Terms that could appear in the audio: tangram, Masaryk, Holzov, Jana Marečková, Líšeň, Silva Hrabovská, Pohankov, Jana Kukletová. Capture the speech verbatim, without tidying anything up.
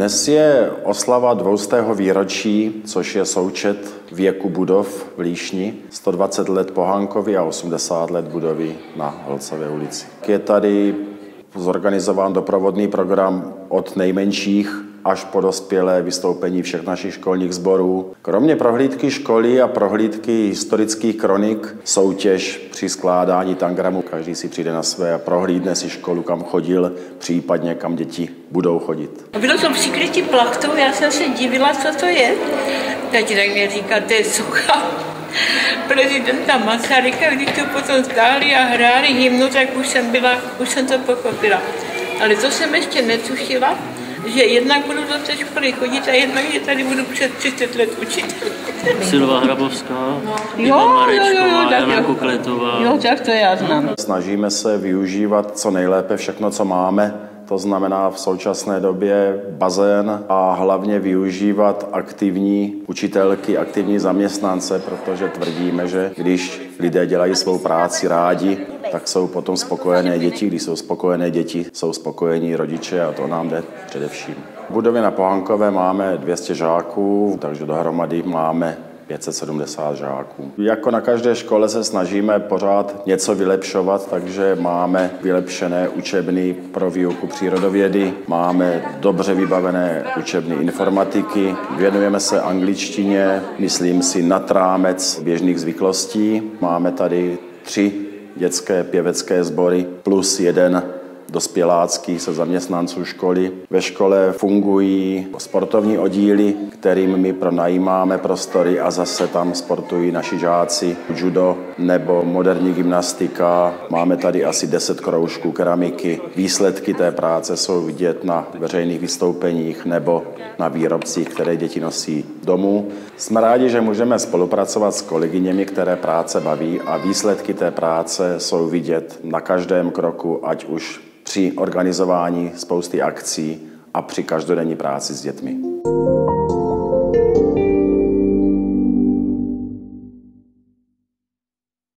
Dnes je oslava dvoustého výročí, což je součet věku budov v Líšni, sto dvacet let Pohankovi a osmdesát let budovy na Holzově ulici. Je tady zorganizován doprovodný program od nejmenších až po dospělé vystoupení všech našich školních sborů. Kromě prohlídky školy a prohlídky historických kronik, soutěž při skládání tangramu. Každý si přijde na své a prohlídne si školu, kam chodil, případně kam děti budou chodit. Bylo to přikrytí plachtou, já jsem se divila, co to je. Teď tak mě říká, to je suchá prezidenta Masaryka, když to potom stáli a hráli hymnu, tak už jsem, byla, už jsem to pochopila. Ale to jsem ještě netušila, že jednak budu do té školy chodit a jednak, že tady budu přes třicet let učit. Silva Hrabovská, Jana Marečková, Jana Kukletová. Jo, tak to já znám. Snažíme se využívat co nejlépe všechno, co máme. To znamená v současné době bazén a hlavně využívat aktivní učitelky, aktivní zaměstnance, protože tvrdíme, že když lidé dělají svou práci rádi, tak jsou potom spokojené děti. Když jsou spokojené děti, jsou spokojení rodiče a to nám jde především. V budově na Pohankové máme dvě stě žáků, takže dohromady máme pět set sedmdesát žáků. Jako na každé škole se snažíme pořád něco vylepšovat, takže máme vylepšené učebny pro výuku přírodovědy, máme dobře vybavené učebny informatiky, věnujeme se angličtině, myslím si nad rámec běžných zvyklostí. Máme tady tři dětské pěvecké sbory plus jeden dospělácký se zaměstnanců školy. Ve škole fungují sportovní oddíly, kterým my pronajímáme prostory a zase tam sportují naši žáci judo nebo moderní gymnastika. Máme tady asi deset kroužků keramiky. Výsledky té práce jsou vidět na veřejných vystoupeních nebo na výrobcích, které děti nosí domů. Jsme rádi, že můžeme spolupracovat s kolegyněmi, které práce baví a výsledky té práce jsou vidět na každém kroku, ať už při organizování spousty akcí a při každodenní práci s dětmi.